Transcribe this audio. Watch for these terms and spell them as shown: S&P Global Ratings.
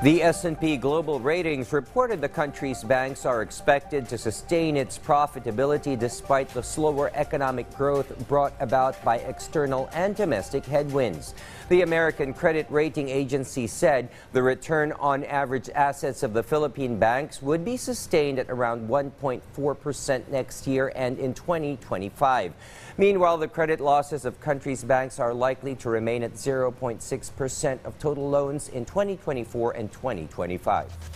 The S&P Global Ratings reported the country's banks are expected to sustain its profitability despite the slower economic growth brought about by external and domestic headwinds. The American Credit Rating Agency said the return on average assets of the Philippine banks would be sustained at around 1.4% next year and in 2025. Meanwhile, the credit losses of countries' banks are likely to remain at 0.6% of total loans in 2024 and 2025.